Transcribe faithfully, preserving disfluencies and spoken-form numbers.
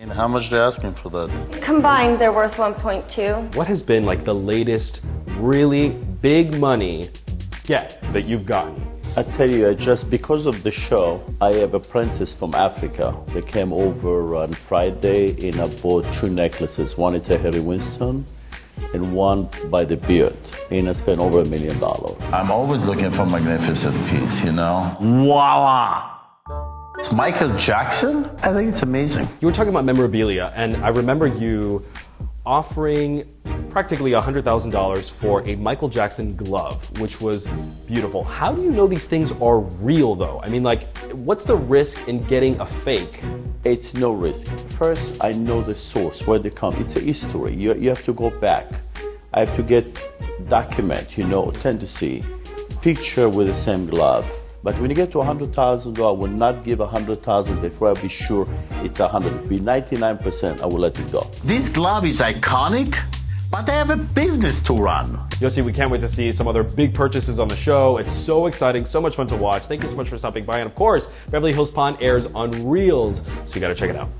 And how much are they asking for that? Combined, they're worth one point two. What has been like the latest really big money get that you've gotten? I tell you, just because of the show, I have apprentices from Africa. They came over on Friday and I bought two necklaces. One is a Harry Winston and one by the beard. And I spent over a million dollars. I'm always looking for magnificent piece, you know? Voila! It's Michael Jackson? I think it's amazing. You were talking about memorabilia, and I remember you offering practically one hundred thousand dollars for a Michael Jackson glove, which was beautiful. How do you know these things are real, though? I mean, like, what's the risk in getting a fake? It's no risk. First, I know the source, where they come. It's a history. You, you have to go back. I have to get document, you know, tendency, picture with the same glove. But when you get to one hundred thousand dollars, I will not give one hundred thousand dollars before I'll be sure it's one hundred thousand dollars. Be ninety-nine percent, I will let it go. This glove is iconic, but I have a business to run. Yossi, we can't wait to see some other big purchases on the show. It's so exciting, so much fun to watch. Thank you so much for stopping by. And of course, Beverly Hills Pawn airs on Reels, so you gotta check it out.